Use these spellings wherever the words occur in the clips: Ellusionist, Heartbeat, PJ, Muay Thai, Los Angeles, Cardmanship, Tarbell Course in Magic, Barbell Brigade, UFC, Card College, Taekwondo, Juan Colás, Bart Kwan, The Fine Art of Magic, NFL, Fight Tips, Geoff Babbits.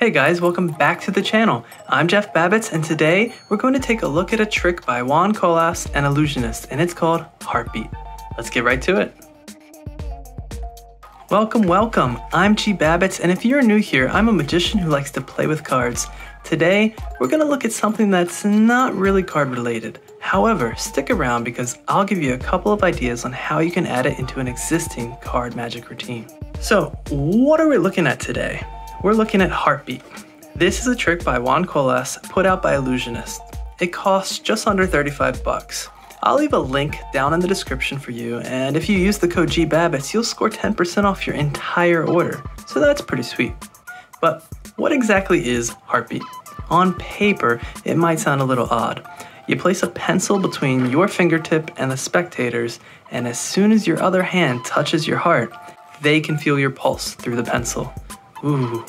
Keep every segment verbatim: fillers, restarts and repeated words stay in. Hey guys, welcome back to the channel. I'm Geoff Babbits, and today we're going to take a look at a trick by Juan Colás, an Ellusionist, and it's called Heartbeat. Let's get right to it. Welcome, welcome. I'm G Babbits, and if you're new here, I'm a magician who likes to play with cards. Today, we're gonna look at something that's not really card related. However, stick around because I'll give you a couple of ideas on how you can add it into an existing card magic routine. So, what are we looking at today? We're looking at Heartbeat. This is a trick by Juan Colás put out by Ellusionist. It costs just under thirty-five bucks. I'll leave a link down in the description for you, and if you use the code G Babbits, you'll score ten percent off your entire order, so that's pretty sweet. But what exactly is Heartbeat? On paper, it might sound a little odd. You place a pencil between your fingertip and the spectator's, and as soon as your other hand touches your heart, they can feel your pulse through the pencil. Ooh.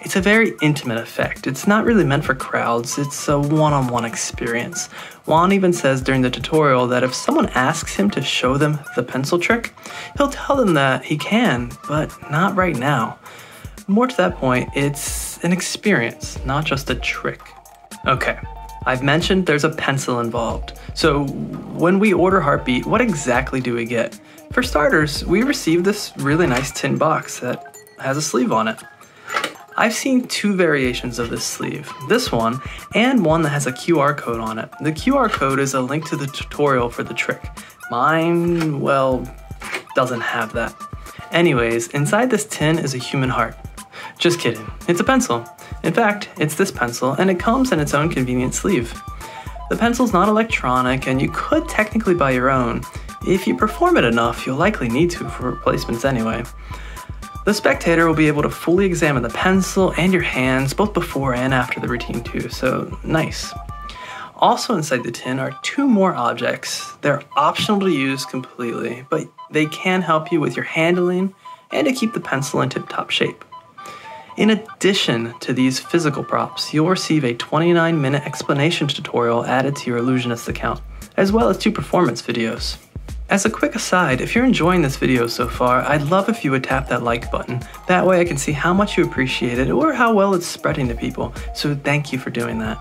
It's a very intimate effect. It's not really meant for crowds, it's a one-on-one experience. Juan even says during the tutorial that if someone asks him to show them the pencil trick, he'll tell them that he can, but not right now. More to that point, it's an experience, not just a trick. Okay, I've mentioned there's a pencil involved. So when we order Heartbeat, what exactly do we get? For starters, we receive this really nice tin box that has a sleeve on it. I've seen two variations of this sleeve, this one and one that has a Q R code on it. The Q R code is a link to the tutorial for the trick. Mine, well, doesn't have that. Anyways, inside this tin is a human heart. Just kidding, it's a pencil. In fact, it's this pencil, and it comes in its own convenient sleeve. The pencil's not electronic, and you could technically buy your own. If you perform it enough, you'll likely need to for replacements anyway. The spectator will be able to fully examine the pencil and your hands both before and after the routine too, so nice. Also inside the tin are two more objects. They're optional to use completely, but they can help you with your handling and to keep the pencil in tip-top shape. In addition to these physical props, you'll receive a twenty-nine minute explanation tutorial added to your Ellusionist account, as well as two performance videos. As a quick aside, if you're enjoying this video so far, I'd love if you would tap that like button. That way I can see how much you appreciate it or how well it's spreading to people, so thank you for doing that.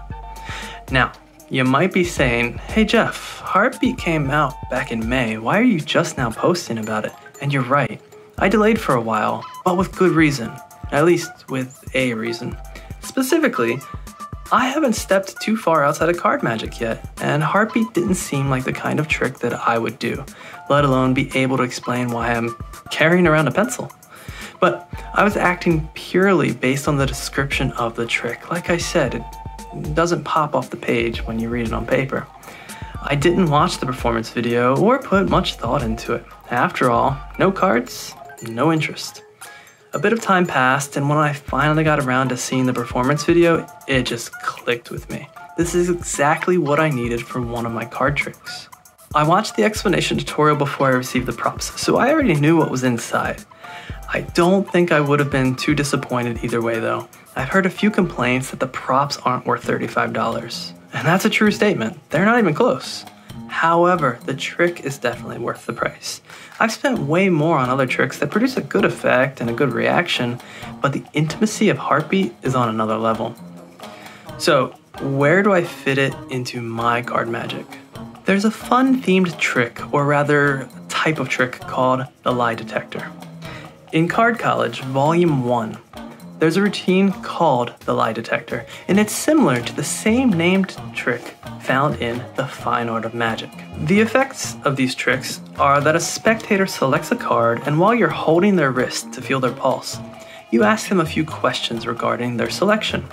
Now, you might be saying, hey Geoff, Heartbeat came out back in May, why are you just now posting about it? And you're right, I delayed for a while, but with good reason. At least with a reason. Specifically, I haven't stepped too far outside of card magic yet, and Heartbeat didn't seem like the kind of trick that I would do, let alone be able to explain why I'm carrying around a pencil. But I was acting purely based on the description of the trick. Like I said, it doesn't pop off the page when you read it on paper. I didn't watch the performance video or put much thought into it. After all, no cards, no interest. A bit of time passed, and when I finally got around to seeing the performance video, it just clicked with me. This is exactly what I needed for one of my card tricks. I watched the explanation tutorial before I received the props, so I already knew what was inside. I don't think I would have been too disappointed either way though. I've heard a few complaints that the props aren't worth thirty-five dollars, and that's a true statement. They're not even close. However, the trick is definitely worth the price. I've spent way more on other tricks that produce a good effect and a good reaction, but the intimacy of Heartbeat is on another level. So, where do I fit it into my card magic? There's a fun themed trick, or rather type of trick, called the lie detector. In Card College, Volume one, there's a routine called the lie detector, and it's similar to the same named trick found in The Fine Art of Magic. The effects of these tricks are that a spectator selects a card, and while you're holding their wrist to feel their pulse, you ask them a few questions regarding their selection.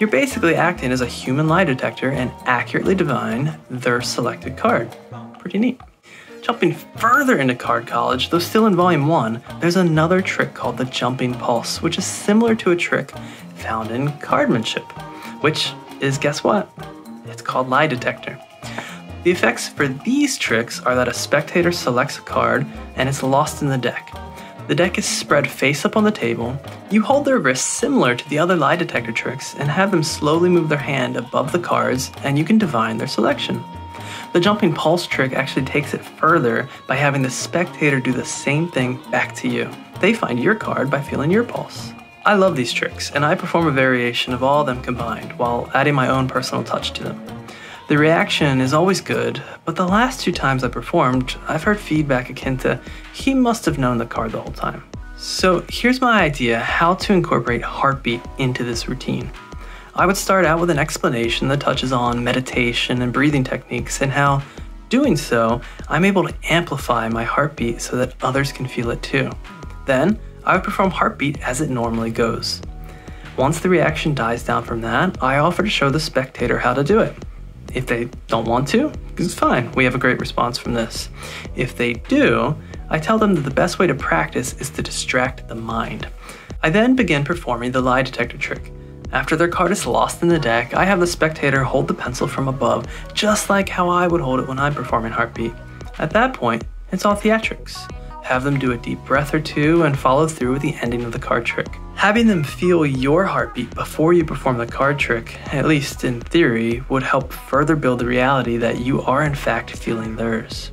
You're basically acting as a human lie detector and accurately divine their selected card. Pretty neat. Jumping further into Card College, though still in Volume one, there's another trick called the jumping pulse, which is similar to a trick found in Cardmanship, which is, guess what? It's called Lie Detector. The effects for these tricks are that a spectator selects a card and it's lost in the deck. The deck is spread face up on the table. You hold their wrists similar to the other lie detector tricks and have them slowly move their hand above the cards, and you can divine their selection. The jumping pulse trick actually takes it further by having the spectator do the same thing back to you. They find your card by feeling your pulse. I love these tricks, and I perform a variation of all of them combined, while adding my own personal touch to them. The reaction is always good, but the last two times I performed, I've heard feedback akin to, he must have known the card the whole time. So here's my idea how to incorporate Heartbeat into this routine. I would start out with an explanation that touches on meditation and breathing techniques and how, doing so, I'm able to amplify my heartbeat so that others can feel it too. Then, I would perform Heartbeat as it normally goes. Once the reaction dies down from that, I offer to show the spectator how to do it. If they don't want to, it's fine, we have a great response from this. If they do, I tell them that the best way to practice is to distract the mind. I then begin performing the lie detector trick. After their card is lost in the deck, I have the spectator hold the pencil from above, just like how I would hold it when I'm performing Heartbeat. At that point, it's all theatrics. Have them do a deep breath or two and follow through with the ending of the card trick. Having them feel your heartbeat before you perform the card trick, at least in theory, would help further build the reality that you are in fact feeling theirs.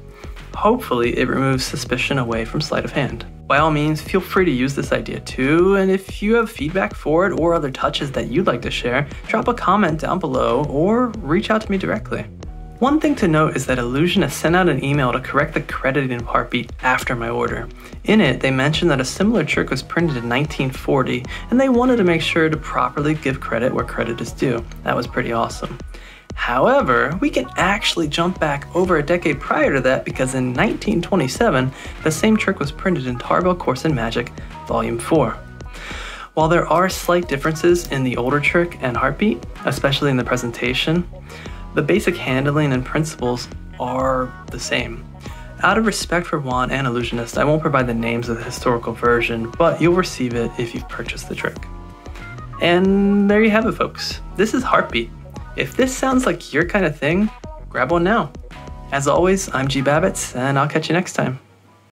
Hopefully, it removes suspicion away from sleight of hand. By all means, feel free to use this idea too, and if you have feedback for it or other touches that you'd like to share, drop a comment down below or reach out to me directly. One thing to note is that Ellusionist sent out an email to correct the crediting of Heartbeat after my order. In it, they mentioned that a similar trick was printed in nineteen forty, and they wanted to make sure to properly give credit where credit is due. That was pretty awesome. However, we can actually jump back over a decade prior to that because in nineteen twenty-seven, the same trick was printed in Tarbell Course in Magic, Volume four. While there are slight differences in the older trick and Heartbeat, especially in the presentation, the basic handling and principles are the same. Out of respect for Juan and Ellusionist, I won't provide the names of the historical version, but you'll receive it if you've purchased the trick. And there you have it, folks. This is Heartbeat. If this sounds like your kind of thing, grab one now. As always, I'm Geoff Babbits, and I'll catch you next time.